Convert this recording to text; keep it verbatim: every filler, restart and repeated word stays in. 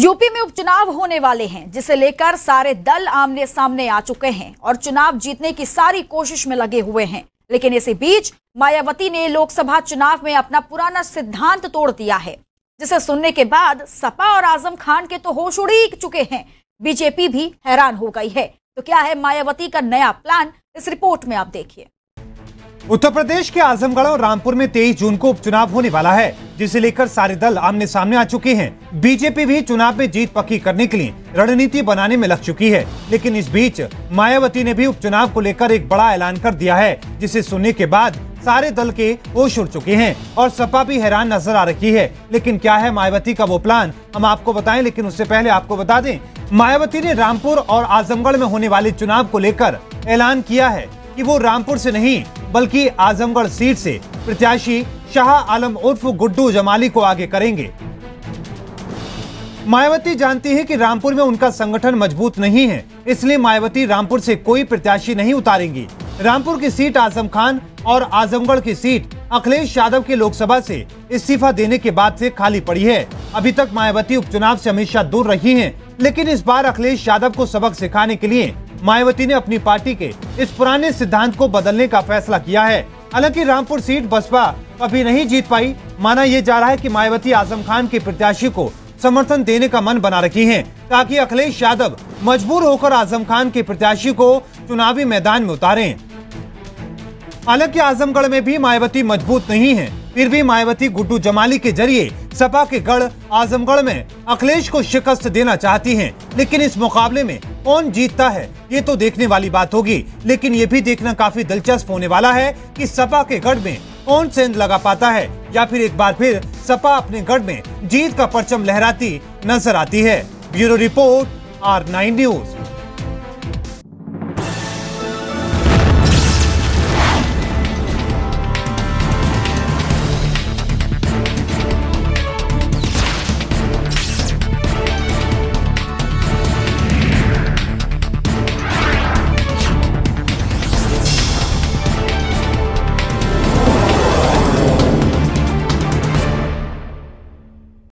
UP में उपचुनाव होने वाले हैं, जिसे लेकर सारे दल आमने सामने आ चुके हैं और चुनाव जीतने की सारी कोशिश में लगे हुए हैं। लेकिन इसी बीच मायावती ने लोकसभा चुनाव में अपना पुराना सिद्धांत तोड़ दिया है, जिसे सुनने के बाद सपा और आजम खान के तो होश उड़ी चुके हैं। बीजेपी भी हैरान हो गई है। तो क्या है मायावती का नया प्लान, इस रिपोर्ट में आप देखिए। उत्तर प्रदेश के आजमगढ़ और रामपुर में तेईस जून को उपचुनाव होने वाला है, जिसे लेकर सारे दल आमने सामने आ चुके हैं। बीजेपी भी चुनाव में जीत पक्की करने के लिए रणनीति बनाने में लग चुकी है। लेकिन इस बीच मायावती ने भी उपचुनाव को लेकर एक बड़ा ऐलान कर दिया है, जिसे सुनने के बाद सारे दल के होश उड़ चुके हैं और सपा भी हैरान नजर आ रही है। लेकिन क्या है मायावती का वो प्लान, हम आपको बताएं। लेकिन उससे पहले आपको बता दें, मायावती ने रामपुर और आजमगढ़ में होने वाले चुनाव को लेकर ऐलान किया है कि वो रामपुर से नहीं बल्कि आजमगढ़ सीट से प्रत्याशी शाह आलम उर्फ गुड्डू जमाली को आगे करेंगे। मायावती जानती है कि रामपुर में उनका संगठन मजबूत नहीं है, इसलिए मायावती रामपुर से कोई प्रत्याशी नहीं उतारेंगी। रामपुर की सीट आजम खान और आजमगढ़ की सीट अखिलेश यादव के लोकसभा से इस्तीफा देने के बाद से खाली पड़ी है। अभी तक मायावती उपचुनाव से हमेशा दूर रही हैं, लेकिन इस बार अखिलेश यादव को सबक सिखाने के लिए मायावती ने अपनी पार्टी के इस पुराने सिद्धांत को बदलने का फैसला किया है। हालांकि रामपुर सीट बसपा कभी नहीं जीत पाई, माना ये जा रहा है कि मायावती आजम खान के प्रत्याशी को समर्थन देने का मन बना रखी हैं, ताकि अखिलेश यादव मजबूर होकर आजम खान के प्रत्याशी को चुनावी मैदान में उतारें। हालांकि आजमगढ़ में भी मायावती मजबूत नहीं है, फिर भी मायावती गुड्डू जमाली के जरिए सपा के गढ़ आजमगढ़ में अखिलेश को शिकस्त देना चाहती हैं। लेकिन इस मुकाबले में कौन जीतता है, ये तो देखने वाली बात होगी। लेकिन ये भी देखना काफी दिलचस्प होने वाला है कि सपा के गढ़ में कौन सेंध लगा पाता है, या फिर एक बार फिर सपा अपने गढ़ में जीत का परचम लहराती नजर आती है। Bureau report R nine news.